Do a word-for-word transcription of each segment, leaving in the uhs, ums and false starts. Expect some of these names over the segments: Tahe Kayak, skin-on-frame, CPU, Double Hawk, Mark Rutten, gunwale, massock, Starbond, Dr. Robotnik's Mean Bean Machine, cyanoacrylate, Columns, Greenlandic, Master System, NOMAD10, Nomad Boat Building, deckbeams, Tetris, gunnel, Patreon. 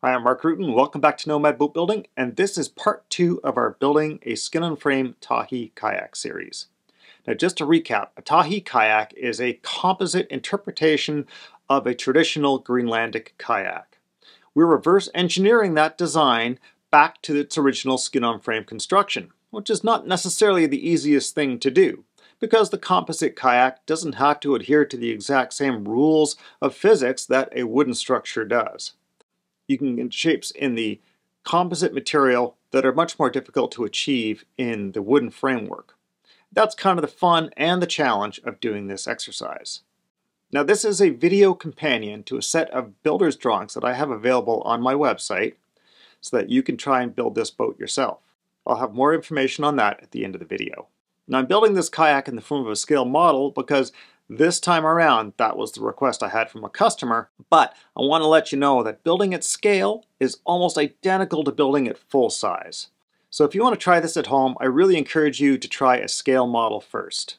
Hi, I'm Mark Rutten. Welcome back to Nomad Boat Building, and this is part two of our Building a Skin and Frame Tahe Kayak series. Now, just to recap, a Tahe Kayak is a composite interpretation of a traditional Greenlandic kayak. We're reverse engineering that design back to its original skin-on-frame construction, which is not necessarily the easiest thing to do, because the composite kayak doesn't have to adhere to the exact same rules of physics that a wooden structure does. You can get shapes in the composite material that are much more difficult to achieve in the wooden framework. That's kind of the fun and the challenge of doing this exercise. Now, this is a video companion to a set of builder's drawings that I have available on my website so that you can try and build this boat yourself. I'll have more information on that at the end of the video. Now, I'm building this kayak in the form of a scale model because this time around, that was the request I had from a customer, but I want to let you know that building at scale is almost identical to building at full size. So if you want to try this at home, I really encourage you to try a scale model first.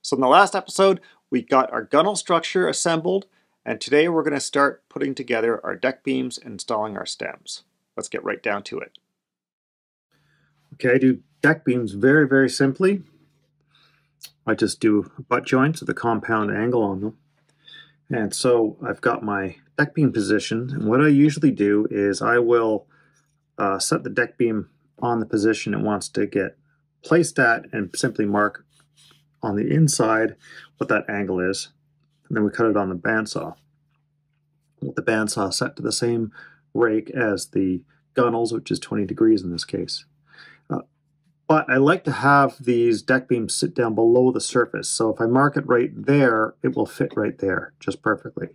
So in the last episode, we got our gunwale structure assembled, and today we're going to start putting together our deck beams and installing our stems. Let's get right down to it. Okay, I do deck beams very, very simply. I just do butt joints with a compound angle on them. And so I've got my deck beam positioned. And what I usually do is I will uh, set the deck beam on the position it wants to get placed at and simply mark on the inside what that angle is. And then we cut it on the bandsaw, with the bandsaw set to the same rake as the gunnels, which is twenty degrees in this case. But I like to have these deck beams sit down below the surface. So if I mark it right there, it will fit right there just perfectly.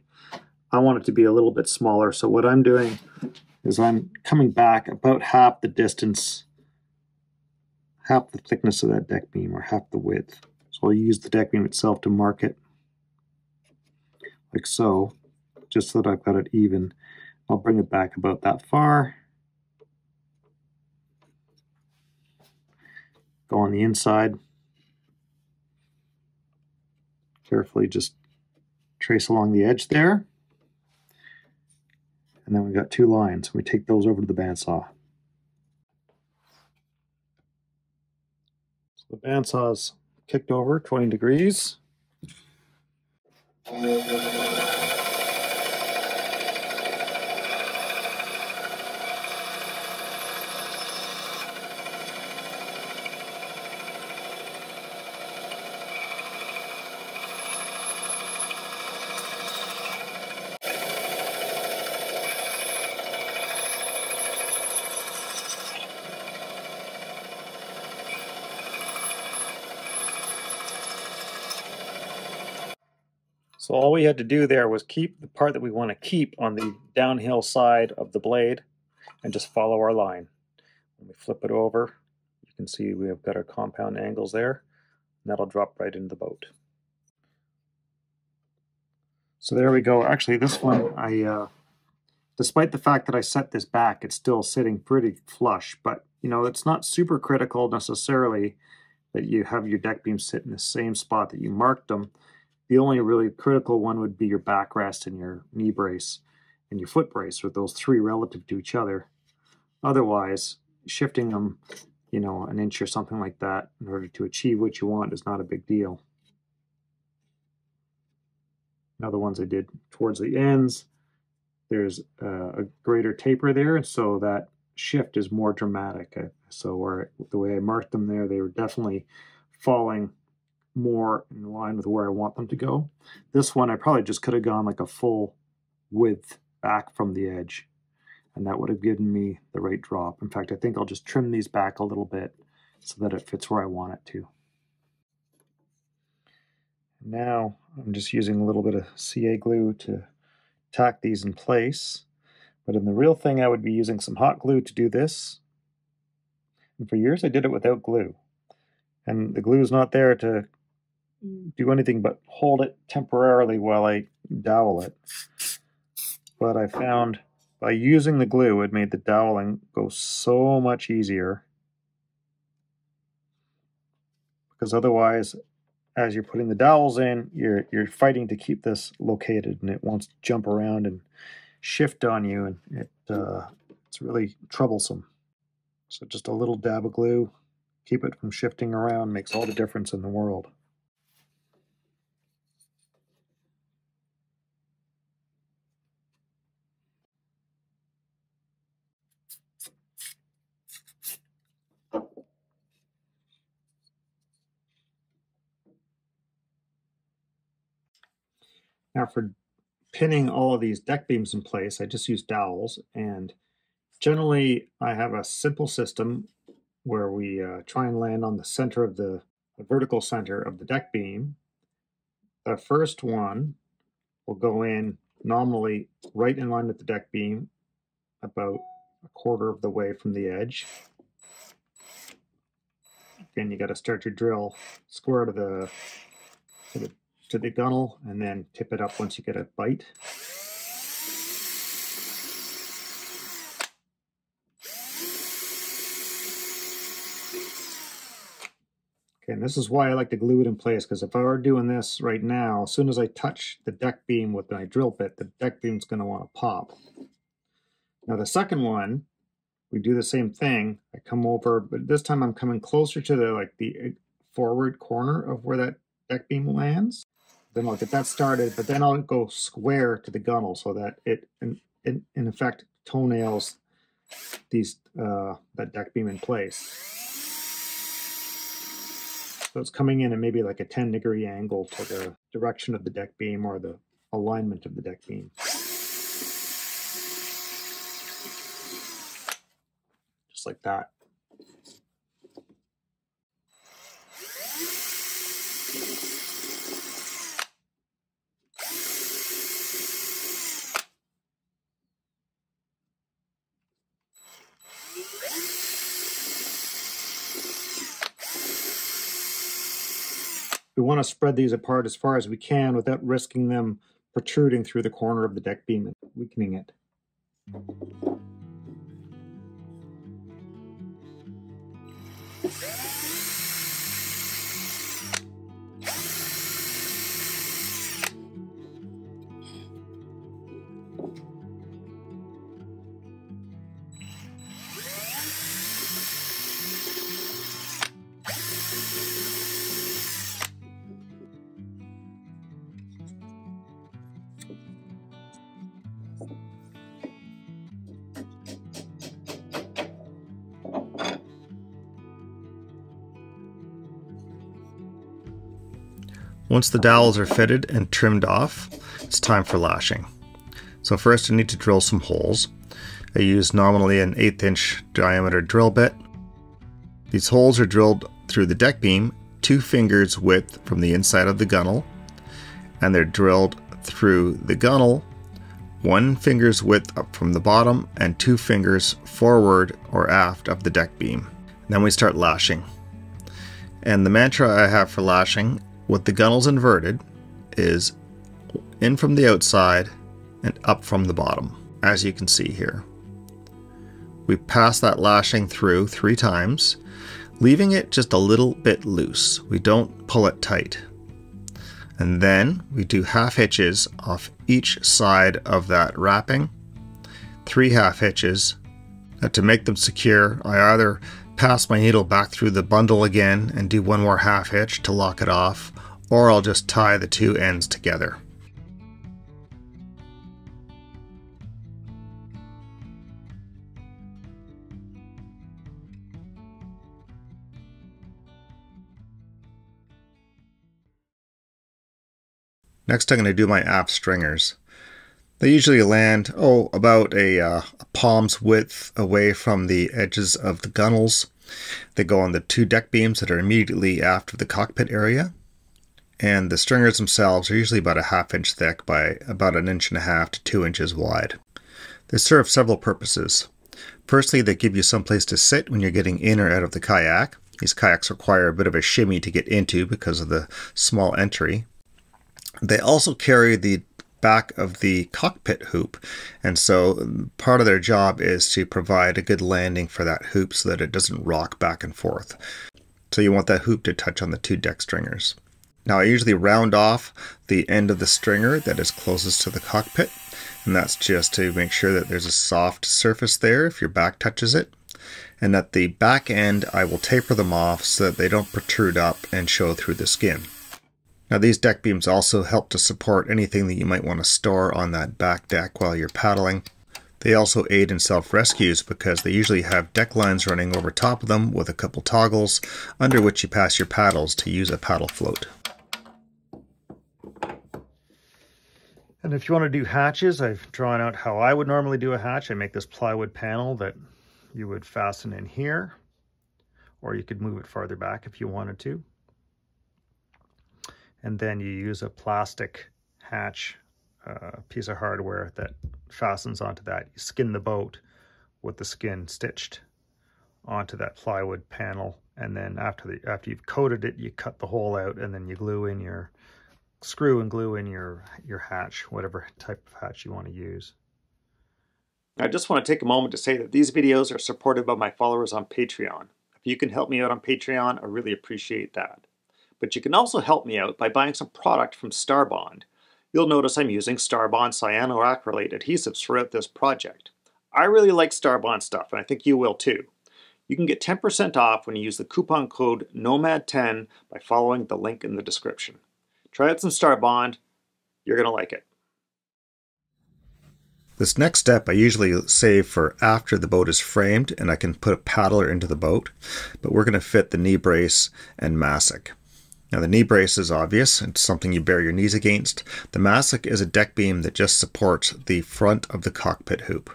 I want it to be a little bit smaller. So what I'm doing is I'm coming back about half the distance, half the thickness of that deck beam, or half the width. So I'll use the deck beam itself to mark it like so, just so that I've got it even. I'll bring it back about that far. Go on the inside, carefully just trace along the edge there, and then we've got two lines. We take those over to the bandsaw. So the bandsaw's kicked over twenty degrees. So all we had to do there was keep the part that we want to keep on the downhill side of the blade and just follow our line. When we flip it over, you can see we have got our compound angles there, and that'll drop right into the boat. So there we go. Actually, this one, I, uh, despite the fact that I set this back, it's still sitting pretty flush, but you know, it's not super critical necessarily that you have your deck beams sit in the same spot that you marked them. The only really critical one would be your backrest and your knee brace and your foot brace, with those three relative to each other. Otherwise, shifting them, you know, an inch or something like that in order to achieve what you want is not a big deal. Now the ones I did towards the ends, there's a greater taper there, and so that shift is more dramatic. So where, the way I marked them there, they were definitely falling more in line with where I want them to go. This one I probably just could have gone like a full width back from the edge, and that would have given me the right drop. In fact, I think I'll just trim these back a little bit so that it fits where I want it to. Now I'm just using a little bit of C A glue to tack these in place, but in the real thing I would be using some hot glue to do this. And for years I did it without glue, and the glue is not there to do anything but hold it temporarily while I dowel it. But I found by using the glue, it made the doweling go so much easier, because otherwise, as you're putting the dowels in, you're you're fighting to keep this located, and it wants to jump around and shift on you, and it uh, it's really troublesome. So just a little dab of glue, keep it from shifting around, makes all the difference in the world. Now for pinning all of these deck beams in place, I just use dowels, and generally I have a simple system where we uh, try and land on the center of the, the vertical center of the deck beam. The first one will go in nominally right in line with the deck beam, about a quarter of the way from the edge. Again, you got to start your drill square to the, to the to the gunnel, and then tip it up once you get a bite. Okay, and this is why I like to glue it in place, because if I were doing this right now, as soon as I touch the deck beam with my drill bit, the deck beam's going to want to pop. Now the second one, we do the same thing. I come over, but this time I'm coming closer to the like the forward corner of where that deck beam lands. Then I'll get that started, but then I'll go square to the gunnel so that it, in, in, in effect, toenails these uh, that deck beam in place. So it's coming in at maybe like a ten degree angle to the direction of the deck beam or the alignment of the deck beam. Just like that. We want to spread these apart as far as we can without risking them protruding through the corner of the deck beam and weakening it. Once the dowels are fitted and trimmed off, it's time for lashing. So first I need to drill some holes. I use nominally an eighth inch diameter drill bit. These holes are drilled through the deck beam two fingers width from the inside of the gunnel, and they're drilled through the gunnel one finger's width up from the bottom and two fingers forward or aft of the deck beam. And then we start lashing. And the mantra I have for lashing with the gunnels inverted is in from the outside and up from the bottom, as you can see here. We pass that lashing through three times, leaving it just a little bit loose. We don't pull it tight. And then we do half hitches off each side of that wrapping, three half hitches. Now to make them secure, I either pass my needle back through the bundle again and do one more half hitch to lock it off, or I'll just tie the two ends together. Next I'm going to do my aft stringers. They usually land, oh, about a, uh, a palm's width away from the edges of the gunnels. They go on the two deck beams that are immediately aft of the cockpit area. And the stringers themselves are usually about a half inch thick by about an inch and a half to two inches wide. They serve several purposes. Firstly, they give you some place to sit when you're getting in or out of the kayak. These kayaks require a bit of a shimmy to get into because of the small entry. They also carry the back of the cockpit hoop, and so part of their job is to provide a good landing for that hoop so that it doesn't rock back and forth. So you want that hoop to touch on the two deck stringers. Now I usually round off the end of the stringer that is closest to the cockpit And that's just to make sure that there's a soft surface there if your back touches it. And at the back end, I will taper them off so that they don't protrude up and show through the skin. Now these deck beams also help to support anything that you might want to store on that back deck while you're paddling. They also aid in self-rescues because they usually have deck lines running over top of them with a couple toggles under which you pass your paddles to use a paddle float. And if you want to do hatches, I've drawn out how I would normally do a hatch. I make this plywood panel that you would fasten in here, or you could move it farther back if you wanted to. And then you use a plastic hatch uh, piece of hardware that fastens onto that. You skin the boat with the skin stitched onto that plywood panel, and then after the after you've coated it, you cut the hole out, and then you glue in your screw and glue in your your hatch, whatever type of hatch you want to use. I just want to take a moment to say that these videos are supported by my followers on Patreon. If you can help me out on Patreon, I really appreciate that. But you can also help me out by buying some product from Starbond. You'll notice I'm using Starbond cyanoacrylate adhesives throughout this project. I really like Starbond stuff, and I think you will too. You can get ten percent off when you use the coupon code nomad ten by following the link in the description. Try out some Starbond. You're going to like it. This next step I usually save for after the boat is framed and I can put a paddler into the boat, but we're going to fit the knee brace and massock. Now the knee brace is obvious, it's something you bear your knees against. The massock is a deck beam that just supports the front of the cockpit hoop.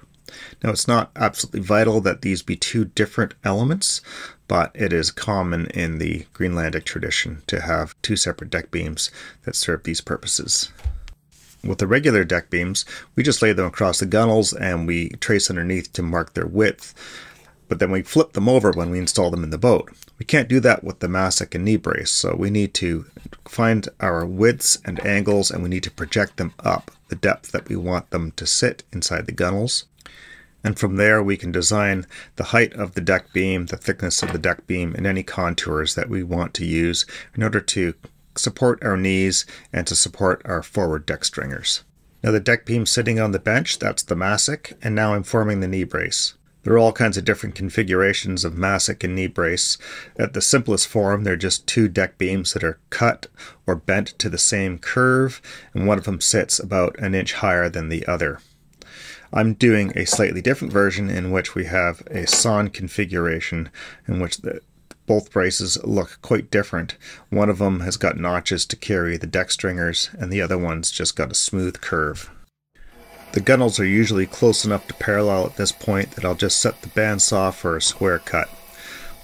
Now it's not absolutely vital that these be two different elements, but it is common in the Greenlandic tradition to have two separate deck beams that serve these purposes. With the regular deck beams, we just lay them across the gunnels and we trace underneath to mark their width, but then we flip them over when we install them in the boat. We can't do that with the massock and knee brace, so we need to find our widths and angles and we need to project them up the depth that we want them to sit inside the gunnels. And from there we can design the height of the deck beam, the thickness of the deck beam, and any contours that we want to use in order to support our knees and to support our forward deck stringers. Now the deck beam sitting on the bench, that's the massock, and now I'm forming the knee brace. There are all kinds of different configurations of massock and knee brace. At the simplest form, they're just two deck beams that are cut or bent to the same curve, and one of them sits about an inch higher than the other. I'm doing a slightly different version in which we have a sawn configuration in which the both braces look quite different. One of them has got notches to carry the deck stringers, and the other one's just got a smooth curve. The gunnels are usually close enough to parallel at this point that I'll just set the bandsaw for a square cut.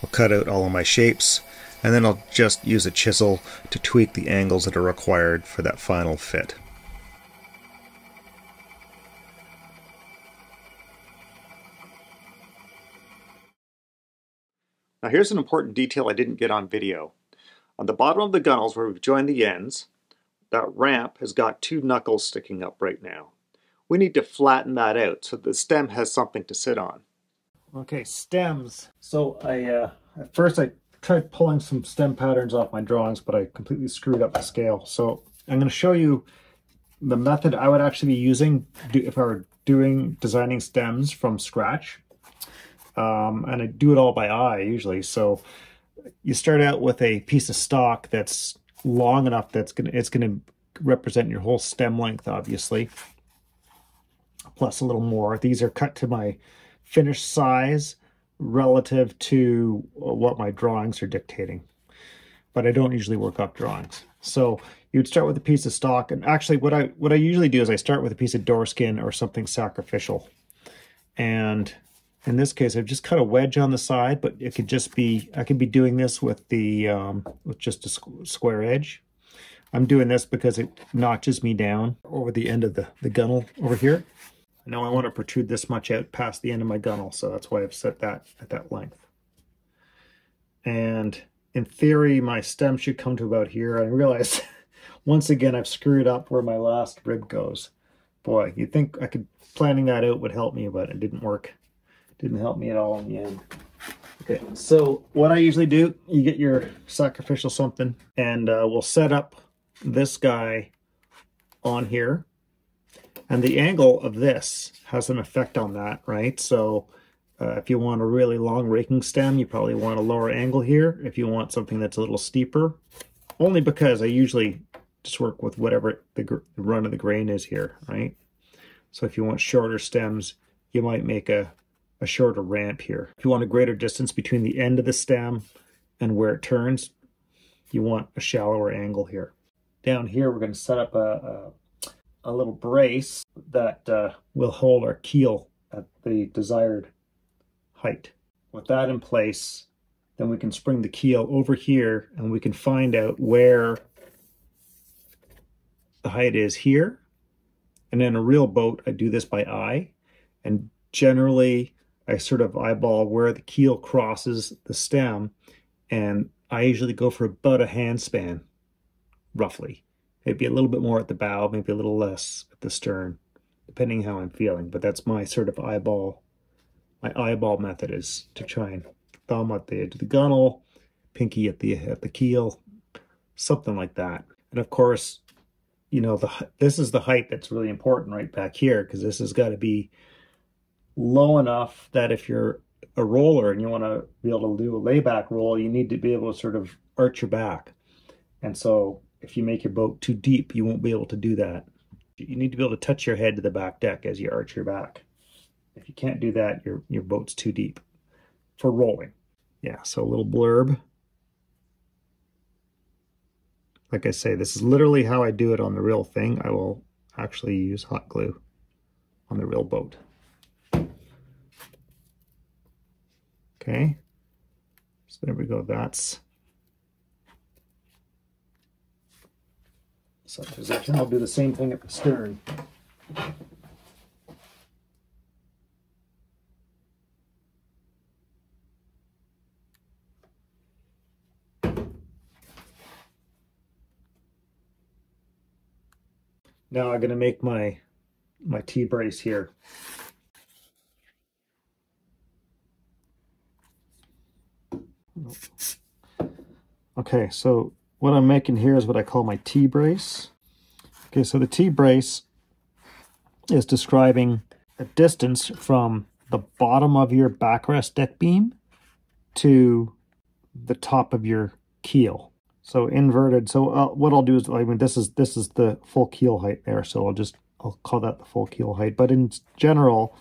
I'll cut out all of my shapes, and then I'll just use a chisel to tweak the angles that are required for that final fit. Now here's an important detail I didn't get on video. On the bottom of the gunnels where we've joined the ends, that ramp has got two knuckles sticking up right now. We need to flatten that out so the stem has something to sit on. Okay, stems. So I, uh, at first I tried pulling some stem patterns off my drawings, but I completely screwed up the scale. So I'm going to show you the method I would actually be using if I were doing designing stems from scratch. Um, and I do it all by eye usually. So you start out with a piece of stock that's long enough that's gonna it's gonna represent your whole stem length, obviously, plus a little more. These are cut to my finished size relative to what my drawings are dictating, but I don't usually work up drawings. So you'd start with a piece of stock, and actually what I what I usually do is I start with a piece of door skin or something sacrificial, and in this case, I've just cut a wedge on the side, but it could just be, I could be doing this with the, um, with just a squ square edge. I'm doing this because it notches me down over the end of the, the gunnel over here. Now I want to protrude this much out past the end of my gunnel, so that's why I've set that at that length. And in theory, my stem should come to about here. I realize, once again, I've screwed up where my last rib goes. Boy, you'd think I could, planning that out would help me, but it didn't work. Didn't help me at all in the end. Okay, so what I usually do, you get your sacrificial something, and uh, we'll set up this guy on here, And the angle of this has an effect on that, right? So uh, if you want a really long raking stem, you probably want a lower angle here. If you want something that's a little steeper, only because I usually just work with whatever the, gr the run of the grain is here, right? So if you want shorter stems, you might make a, a shorter ramp here. If you want a greater distance between the end of the stem and where it turns, you want a shallower angle here. Down here, we're going to set up a... a a little brace that uh, will hold our keel at the desired height. With that in place, then we can spring the keel over here and we can find out where the height is here. And in a real boat, I do this by eye. And generally, I sort of eyeball where the keel crosses the stem. And I usually go for about a hand span, roughly. Maybe a little bit more at the bow, maybe a little less at the stern, depending how I'm feeling. But that's my sort of eyeball, my eyeball method, is to try and thumb at the edge of the gunwale, pinky at the at the keel, something like that. And of course, you know, the this is the height that's really important right back here, because this has got to be low enough that if you're a roller and you want to be able to do a layback roll, you need to be able to sort of arch your back. And so if you make your boat too deep, you won't be able to do that. You need to be able to touch your head to the back deck as you arch your back. If you can't do that, your, your boat's too deep for rolling. Yeah, so a little blurb. Like I say, this is literally how I do it on the real thing. I will actually use hot glue on the real boat. Okay, so there we go. That's position. I'll do the same thing at the stern. Now I'm going to make my my T-brace here. Okay, so what I'm making here is what I call my T-brace. Okay, so the T-brace is describing a distance from the bottom of your backrest deck beam to the top of your keel. So inverted. So uh, what I'll do is, I mean, this is this is the full keel height there. So I'll just I'll call that the full keel height. But in general,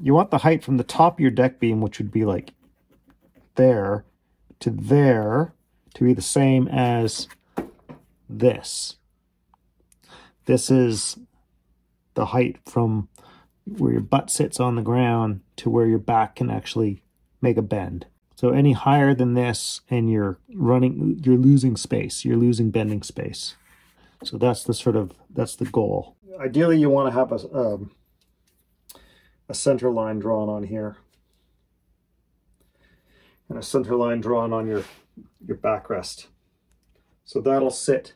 you want the height from the top of your deck beam, which would be like there, to there, to be the same as this. This is the height from where your butt sits on the ground to where your back can actually make a bend. So any higher than this and you're running, you're losing space, you're losing bending space. So that's the sort of, that's the goal. Ideally, you want to have a, um, a center line drawn on here and a center line drawn on your your backrest. So that'll sit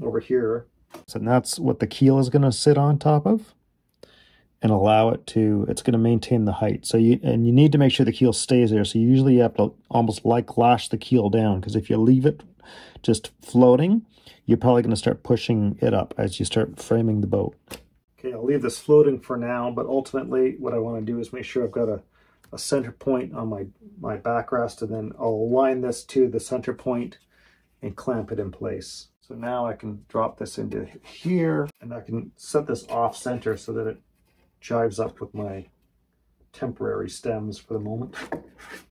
over here. So that's what the keel is going to sit on top of and allow it to, it's going to maintain the height. So you, and you need to make sure the keel stays there. So usually you have to almost like lash the keel down, because if you leave it just floating, you're probably going to start pushing it up as you start framing the boat. Okay, I'll leave this floating for now, but ultimately what I want to do is make sure I've got a a center point on my, my backrest, and then I'll align this to the center point and clamp it in place. So now I can drop this into here and I can set this off center so that it jives up with my temporary stems for the moment.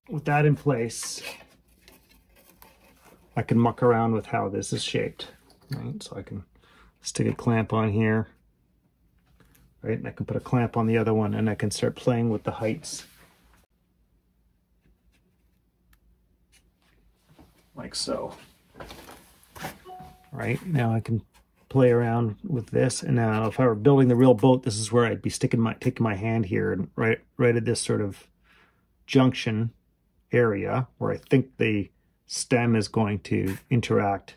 With that in place, I can muck around with how this is shaped, right? So I can stick a clamp on here, right? And I can put a clamp on the other one, and I can start playing with the heights. Like so. Right now I can play around with this, and now if I were building the real boat, this is where I'd be sticking my taking my hand here and right right at this sort of junction area where I think the stem is going to interact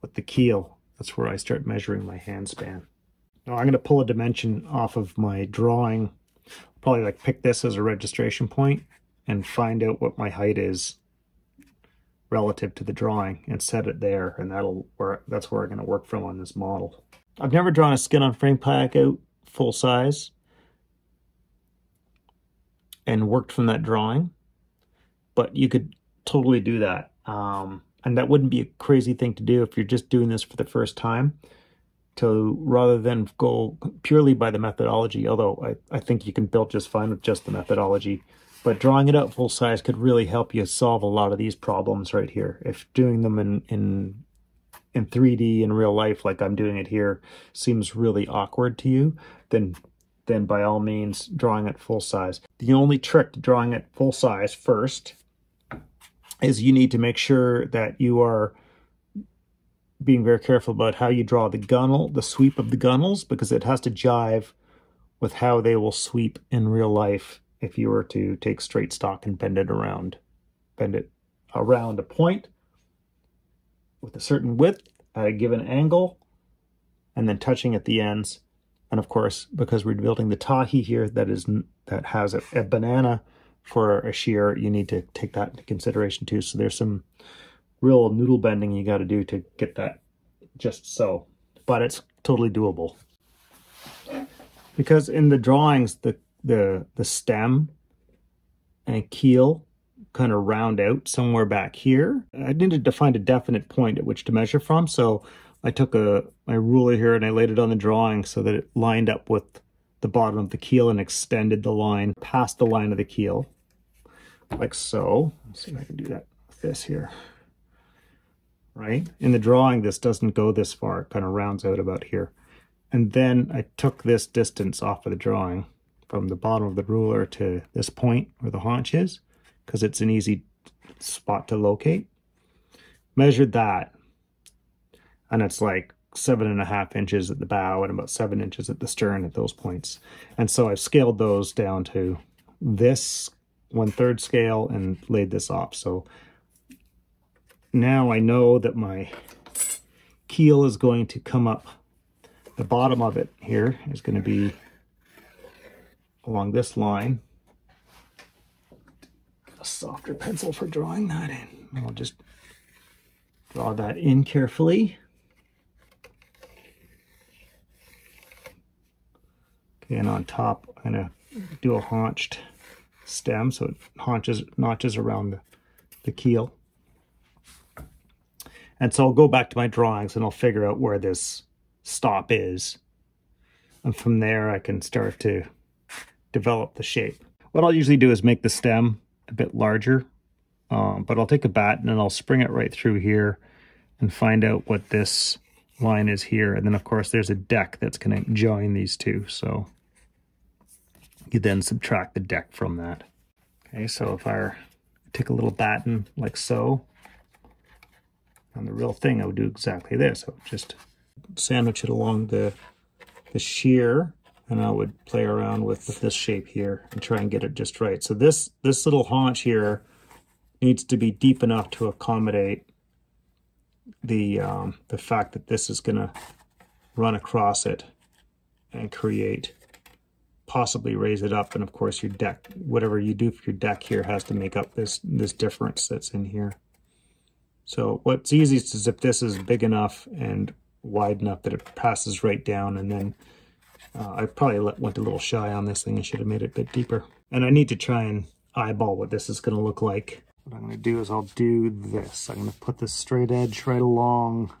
with the keel. That's where I start measuring my hand span. Now I'm going to pull a dimension off of my drawing. I'll probably like pick this as a registration point and find out what my height is relative to the drawing and set it there, and that'll where that's where I'm going to work from on this model. I've never drawn a skin on frame kayak out full size, and worked from that drawing. But you could totally do that. Um, and that wouldn't be a crazy thing to do if you're just doing this for the first time, to rather than go purely by the methodology, although I, I think you can build just fine with just the methodology. But drawing it out full size could really help you solve a lot of these problems right here. If doing them in, in, in three D in real life, like I'm doing it here, seems really awkward to you, then, then by all means, drawing it full size. The only trick to drawing it full size first is you need to make sure that you are being very careful about how you draw the gunnel, the sweep of the gunnels, because it has to jive with how they will sweep in real life if you were to take straight stock and bend it around, bend it around a point with a certain width at a given angle, and then touching at the ends. And of course, because we're building the Tahe here, that is that has a, a banana for a shear, you need to take that into consideration too. So there's some real noodle bending you got to do to get that just so, but it's totally doable. Because in the drawings, the the the stem and keel kind of round out somewhere back here. I needed to find a definite point at which to measure from, so I took a my ruler here and I laid it on the drawing so that it lined up with the bottom of the keel and extended the line past the line of the keel, like so. Let's see if I can do that with this here. Right? In the drawing, this doesn't go this far. It kind of rounds out about here. And then I took this distance off of the drawing from the bottom of the ruler to this point where the haunch is, because it's an easy spot to locate. Measured that, and it's like seven and a half inches at the bow and about seven inches at the stern at those points. And so I've scaled those down to this one-third scale and laid this off. So now I know that my keel is going to come up. The bottom of it here is going to be along this line. A softer pencil for drawing that in. I'll just draw that in carefully. Okay, and on top, I'm going to do a haunched stem so it haunches, notches around the, the keel. And so I'll go back to my drawings and I'll figure out where this stop is. And from there, I can start to develop the shape. What I'll usually do is make the stem a bit larger, um, but I'll take a bat and then I'll spring it right through here and find out what this line is here. And then, of course, there's a deck that's going to join these two. So you then subtract the deck from that. Okay, so if I take a little batten like so, on the real thing, I would do exactly this. I would just sandwich it along the, the shear, and I would play around with this shape here and try and get it just right. So this, this little haunch here needs to be deep enough to accommodate the, um, the fact that this is going to run across it and create, possibly raise it up. And of course your deck, whatever you do for your deck here has to make up this, this difference that's in here. So what's easiest is if this is big enough and wide enough that it passes right down, and then uh, I probably let, went a little shy on this thing and should have made it a bit deeper. And I need to try and eyeball what this is going to look like. What I'm going to do is I'll do this. I'm going to put this straight edge right along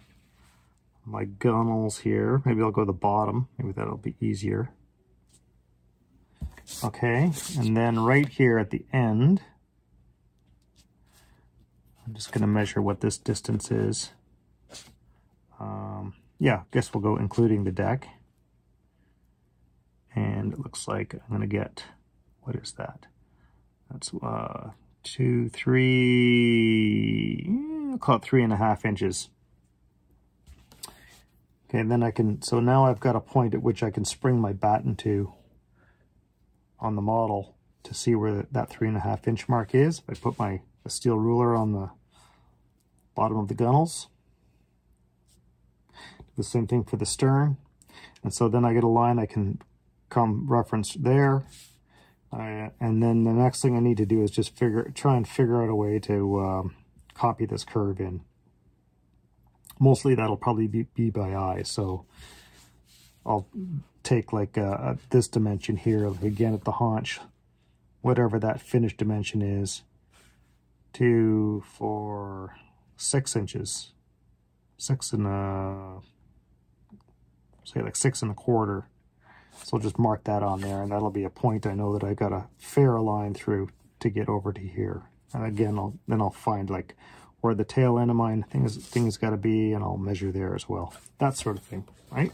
my gunnels here. Maybe I'll go to the bottom. Maybe that'll be easier. Okay, and then right here at the end, I'm just going to measure what this distance is. Um, yeah, I guess we'll go including the deck. And it looks like I'm going to get, what is that? That's uh, two, three, I'll call it three and a half inches. Okay, and then I can, so now I've got a point at which I can spring my batten to on the model to see where that three and a half inch mark is. If I put my a steel ruler on the bottom of the gunnels. Do the same thing for the stern. And so then I get a line I can come reference there. Uh, and then the next thing I need to do is just figure, try and figure out a way to um, copy this curve in. Mostly that'll probably be, be by eye. So I'll take like uh, this dimension here, like again at the haunch, whatever that finished dimension is, two, four, six inches, six and a, say like six and a quarter. So I'll just mark that on there, and that'll be a point I know that I got a fair line through to get over to here. And again, I'll, then I'll find like where the tail end of mine things things got to be, and I'll measure there as well. That sort of thing, right?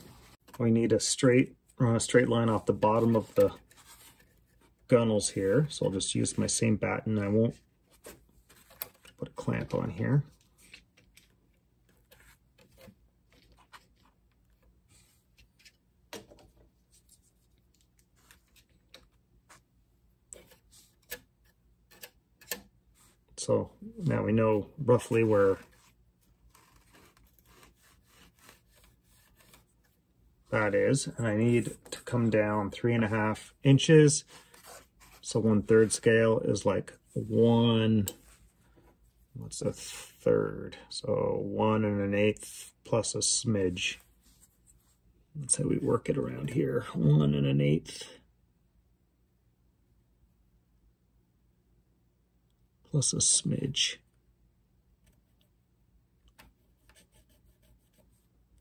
We need a straight, run a straight line off the bottom of the gunnels here. So I'll just use my same batten. I won't put a clamp on here. So now we know roughly where that is, and I need to come down three and a half inches. So one third scale is like one, what's a third? So one and an eighth plus a smidge. That's how we work it around here. One and an eighth. Plus a smidge.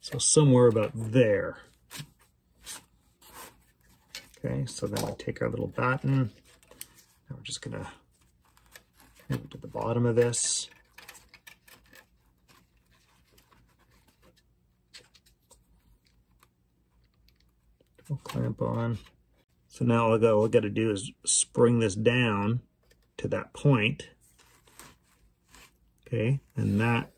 So somewhere about there. Okay, so then we take our little batten. Now we're just gonna move to the bottom of this. We'll clamp on. So now all I gotta, gotta do is spring this down to that point. Okay, and that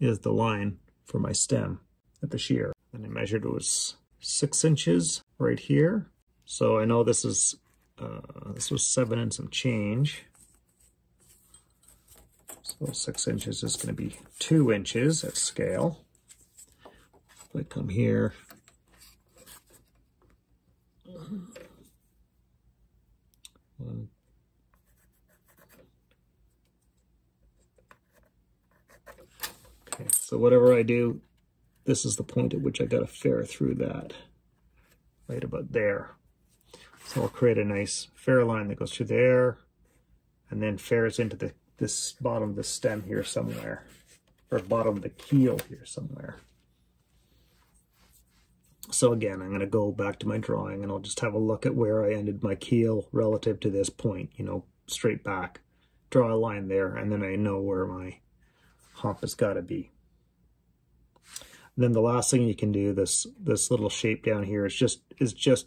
is the line for my stem at the shear. And I measured it was six inches right here. So I know this is, uh, this was seven and some change. So six inches is gonna be two inches at scale. If I come here, One, okay, so whatever I do, this is the point at which I got to fare through that, right about there. So I'll create a nice fare line that goes through there, and then fares into the this bottom of the stem here somewhere, or bottom of the keel here somewhere. So again, I'm going to go back to my drawing, and I'll just have a look at where I ended my keel relative to this point, you know, straight back, draw a line there, and then I know where my hump has got to be. And then the last thing you can do, this this little shape down here, is just is just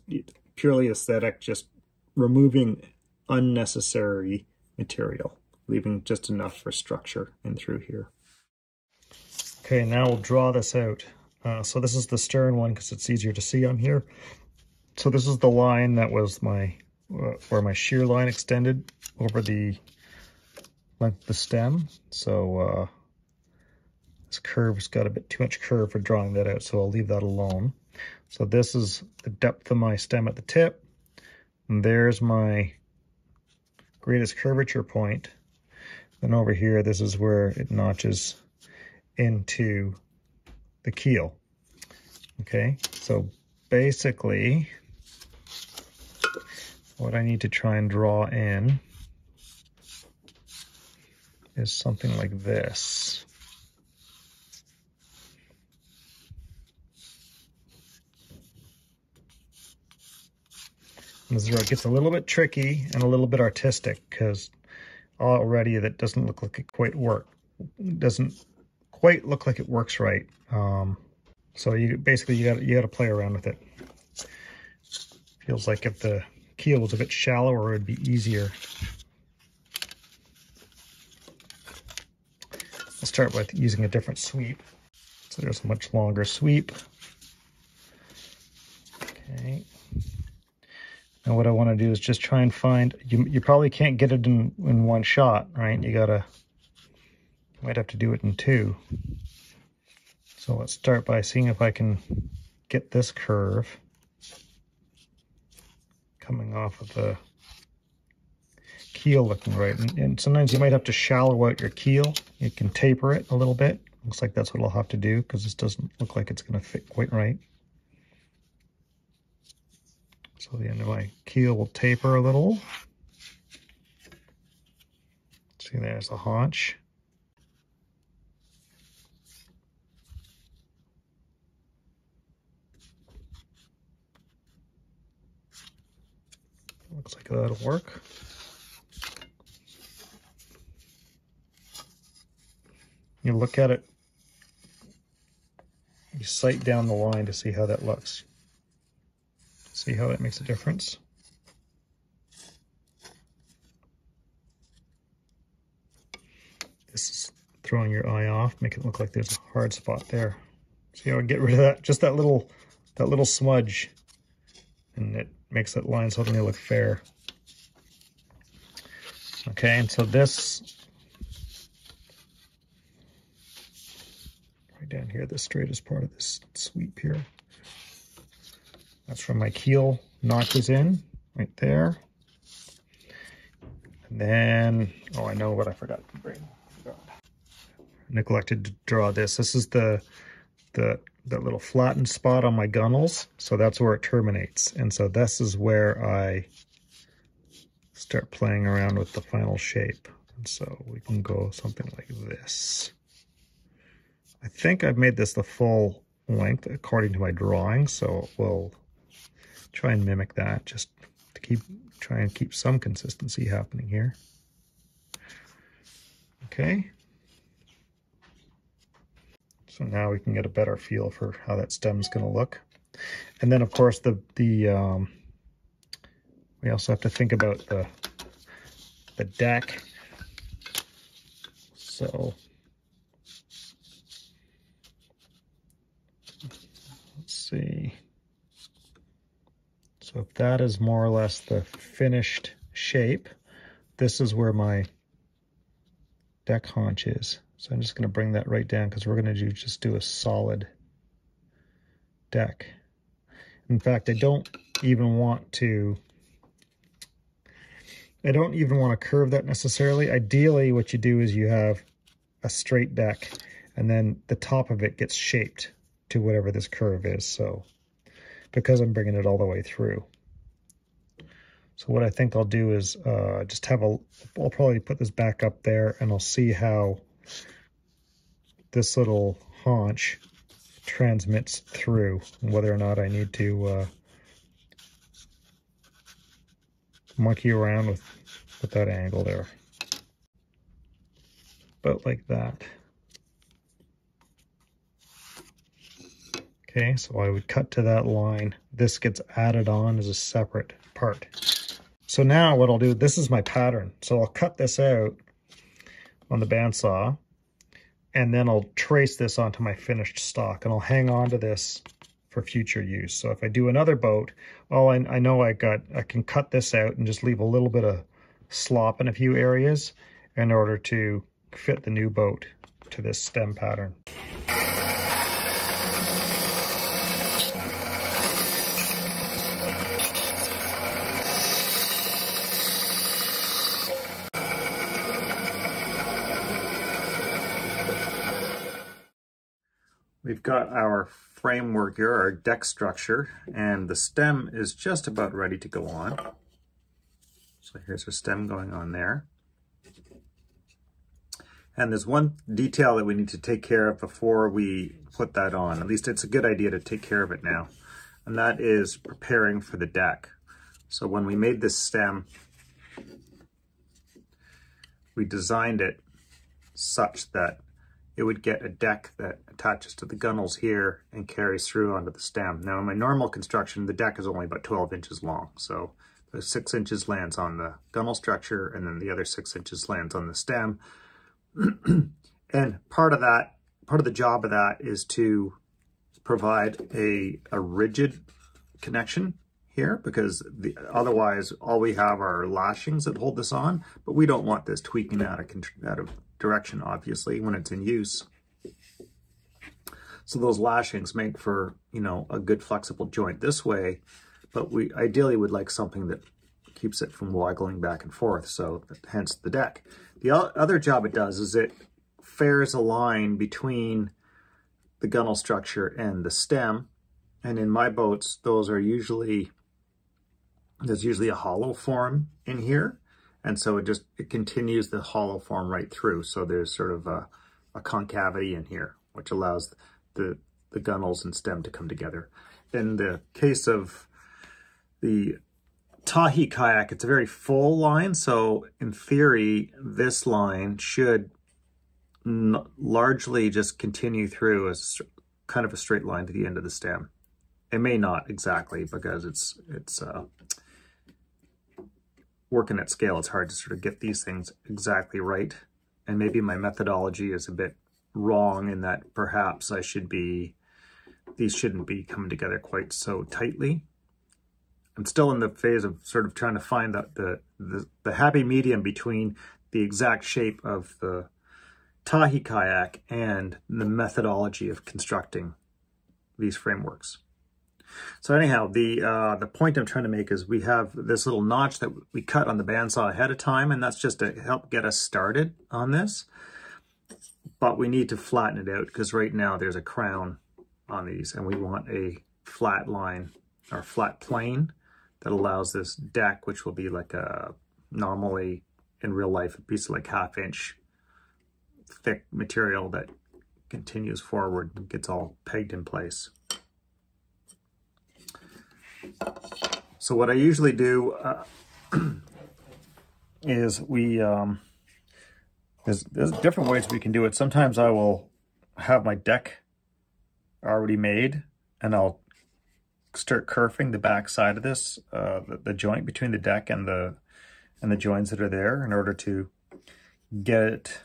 purely aesthetic, just removing unnecessary material, leaving just enough for structure and through here. Okay, now we'll draw this out. Uh, so this is the stern one because it's easier to see on here. So this is the line that was my, uh, where my shear line extended over the length of the stem. So uh, this curve's got a bit too much curve for drawing that out, so I'll leave that alone. So this is the depth of my stem at the tip. And there's my greatest curvature point. And over here, this is where it notches into the keel. Okay, so basically what I need to try and draw in is something like this. And this is where it gets a little bit tricky and a little bit artistic, because already that doesn't look like it quite work. It doesn't quite look like it works right. Um, so you basically you got you got to play around with it. Feels like if the keel was a bit shallower, it'd be easier. I'll start with using a different sweep. So there's a much longer sweep. Okay. Now what I want to do is just try and find. You you probably can't get it in in one shot, right? You gotta. Might have to do it in two. So let's start by seeing if I can get this curve coming off of the keel looking right. And, and sometimes you might have to shallow out your keel. You can taper it a little bit. Looks like that's what I'll have to do because this doesn't look like it's going to fit quite right. So the end of my keel will taper a little. See, there's the haunch. Looks like that'll work. You look at it, you sight down the line to see how that looks. See how that makes a difference. This is throwing your eye off, make it look like there's a hard spot there. See how I get rid of that, just that little, that little smudge, and it makes that line suddenly look fair. Okay, and so this, right down here, the straightest part of this sweep here. That's where my keel notches in, right there. And then, oh, I know what I forgot to bring. I neglected to draw this. This is the, the, that little flattened spot on my gunnels. So that's where it terminates. And so this is where I start playing around with the final shape. And so we can go something like this. I think I've made this the full length according to my drawing. So we'll try and mimic that just to keep, try and keep some consistency happening here. Okay. So now we can get a better feel for how that stem's going to look. And then of course the, the, um, we also have to think about the, the deck. So let's see. So if that is more or less the finished shape, this is where my deck haunch is. So I'm just going to bring that right down because we're going to do, just do a solid deck. In fact, I don't even want to, I don't even want to curve that necessarily. Ideally, what you do is you have a straight deck and then the top of it gets shaped to whatever this curve is. So because I'm bringing it all the way through. So what I think I'll do is uh, just have a, I'll probably put this back up there and I'll see how this little haunch transmits through and whether or not I need to uh, monkey around with, with that angle there. About like that. Okay, so I would cut to that line. This gets added on as a separate part. So now what I'll do, this is my pattern. So I'll cut this out on the bandsaw, and then I'll trace this onto my finished stock, and I'll hang on to this for future use. So if I do another boat, well, I, I know I got, I can cut this out and just leave a little bit of slop in a few areas in order to fit the new boat to this stem pattern. We've got our framework here, our deck structure, and the stem is just about ready to go on. So here's our stem going on there. And there's one detail that we need to take care of before we put that on. At least it's a good idea to take care of it now. And that is preparing for the deck. So when we made this stem, we designed it such that it would get a deck that attaches to the gunnels here and carries through onto the stem. Now in my normal construction, the deck is only about twelve inches long. So the six inches lands on the gunnel structure and then the other six inches lands on the stem. And part of that, part of the job of that is to provide a, a rigid connection here, because the, otherwise all we have are lashings that hold this on, but we don't want this tweaking out of, out of direction, obviously, when it's in use. So those lashings make for, you know, a good flexible joint this way, but we ideally would like something that keeps it from waggling back and forth, so hence the deck. The other job it does is it fares a line between the gunnel structure and the stem. And in my boats, those are usually, there's usually a hollow form in here. And so it just, it continues the hollow form right through. So there's sort of a, a concavity in here, which allows the, the gunnels and stem to come together. In the case of the Tahe kayak, it's a very full line. So in theory, this line should n largely just continue through as kind of a straight line to the end of the stem. It may not exactly, because it's, it's uh, working at scale. It's hard to sort of get these things exactly right. And maybe my methodology is a bit wrong in that perhaps I should be, these shouldn't be coming together quite so tightly. I'm still in the phase of sort of trying to find the, the, the, the happy medium between the exact shape of the Tahe kayak and the methodology of constructing these frameworks. So anyhow, the uh, the point I'm trying to make is we have this little notch that we cut on the bandsaw ahead of time, and that's just to help get us started on this. But we need to flatten it out, because right now there's a crown on these, and we want a flat line or flat plane that allows this deck, which will be like a, normally in real life, a piece of like half inch thick material that continues forward and gets all pegged in place. So what I usually do uh, is we, um, there's, there's different ways we can do it. Sometimes I will have my deck already made, and I'll start kerfing the back side of this, uh, the, the joint between the deck and the, and the joins that are there, in order to get it,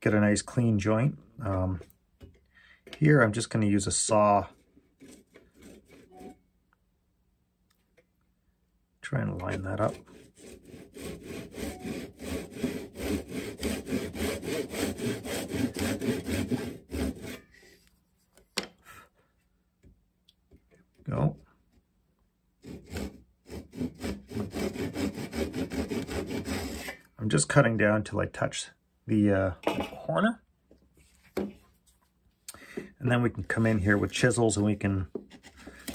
get a nice clean joint. Um, here I'm just going to use a saw. Try and line that up. Go. I'm just cutting down till I touch the uh, corner. And then we can come in here with chisels, and we can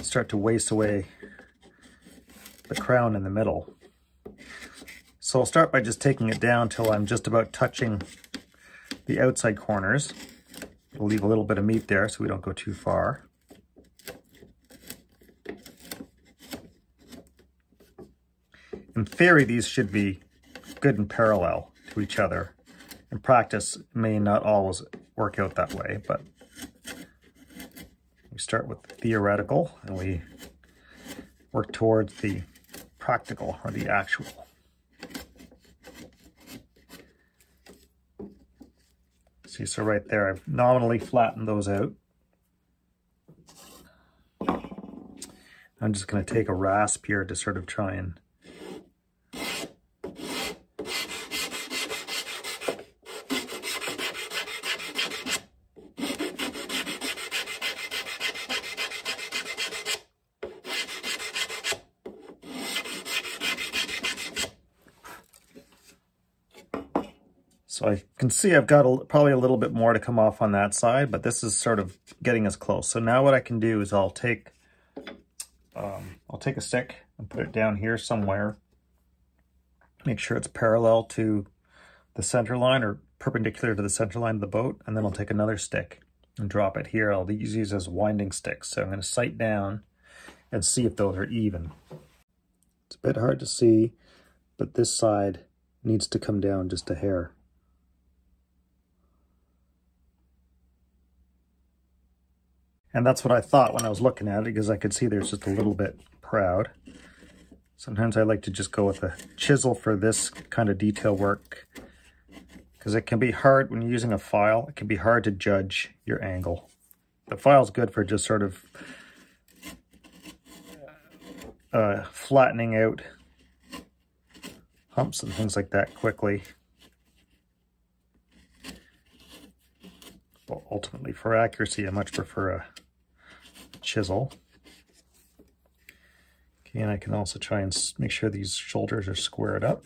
start to waste away the crown in the middle. So I'll start by just taking it down till I'm just about touching the outside corners. We'll leave a little bit of meat there so we don't go too far. In theory, these should be good and parallel to each other. In practice, it may not always work out that way, but we start with the theoretical and we work towards the practical or the actual. See, so right there, I've nominally flattened those out. I'm just going to take a rasp here to sort of try and so I can see I've got a, probably a little bit more to come off on that side, but this is sort of getting us close. So now what I can do is I'll take, um, I'll take a stick and put it down here somewhere. Make sure it's parallel to the center line or perpendicular to the center line of the boat. And then I'll take another stick and drop it here. I'll use these as winding sticks. So I'm going to sight down and see if those are even. It's a bit hard to see, but this side needs to come down just a hair. And that's what I thought when I was looking at it, because I could see there's just a little bit proud. Sometimes I like to just go with a chisel for this kind of detail work, because it can be hard when you're using a file. It can be hard to judge your angle. The file's good for just sort of uh, flattening out humps and things like that quickly. But ultimately, for accuracy, I much prefer a chisel. Okay, and I can also try and make sure these shoulders are squared up.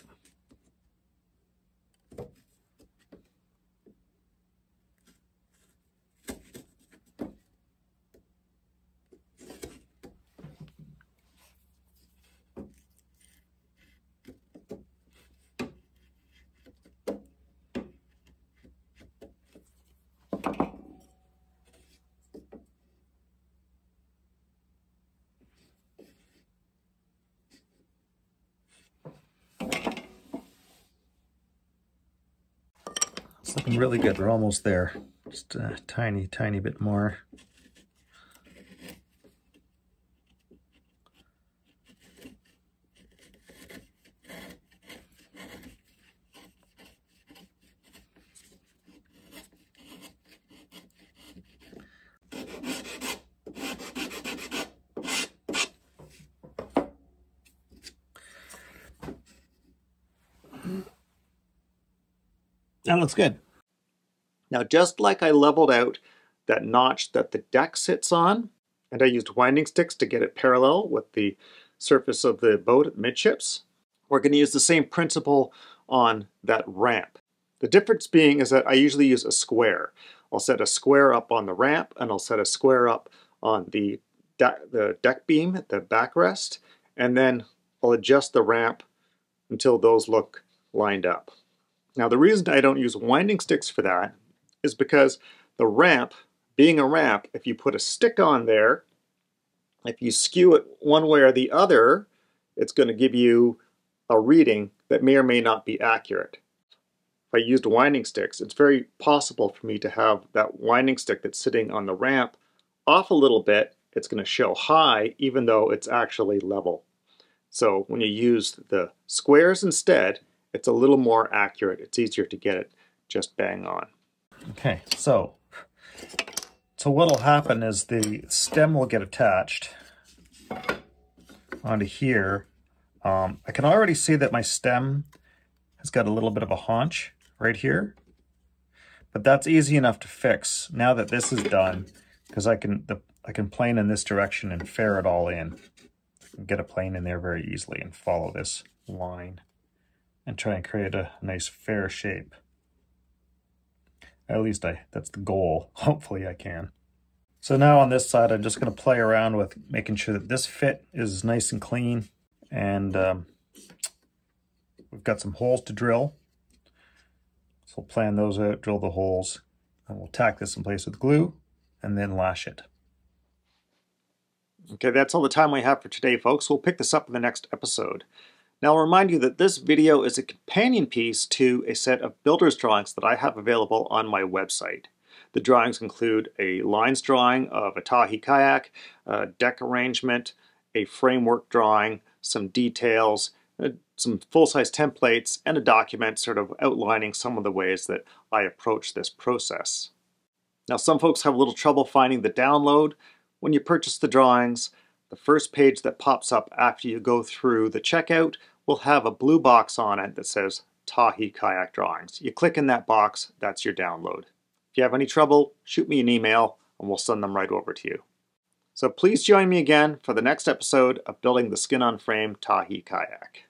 looking really good. We're almost there. Just a tiny, tiny bit more. That looks good. Now, just like I leveled out that notch that the deck sits on, and I used winding sticks to get it parallel with the surface of the boat at midships, we're going to use the same principle on that ramp. The difference being is that I usually use a square. I'll set a square up on the ramp, and I'll set a square up on the deck, the deck beam, the backrest, and then I'll adjust the ramp until those look lined up. Now, the reason I don't use winding sticks for that is because the ramp, being a ramp, if you put a stick on there, if you skew it one way or the other, it's going to give you a reading that may or may not be accurate. If I used winding sticks, it's very possible for me to have that winding stick that's sitting on the ramp off a little bit. It's going to show high, even though it's actually level. So when you use the squares instead, it's a little more accurate. It's easier to get it just bang on. Okay, so, so what'll happen is the stem will get attached onto here. Um, I can already see that my stem has got a little bit of a haunch right here, but that's easy enough to fix now that this is done, because I can the, I can plane in this direction and fare it all in. I can get a plane in there very easily and follow this line and try and create a nice fair shape. At least I, that's the goal. Hopefully I can. So now on this side, I'm just going to play around with making sure that this fit is nice and clean. And um, we've got some holes to drill. So we'll plan those out, drill the holes, and we'll tack this in place with glue and then lash it. Okay, that's all the time we have for today, folks. We'll pick this up in the next episode. Now, I'll remind you that this video is a companion piece to a set of builder's drawings that I have available on my website. The drawings include a lines drawing of a Tahe kayak, a deck arrangement, a framework drawing, some details, some full-size templates, and a document sort of outlining some of the ways that I approach this process. Now, some folks have a little trouble finding the download. When you purchase the drawings, the first page that pops up after you go through the checkout will have a blue box on it that says Tahe Kayak Drawings. You click in that box, that's your download. If you have any trouble, shoot me an email and we'll send them right over to you. So please join me again for the next episode of Building the Skin on Frame Tahe Kayak.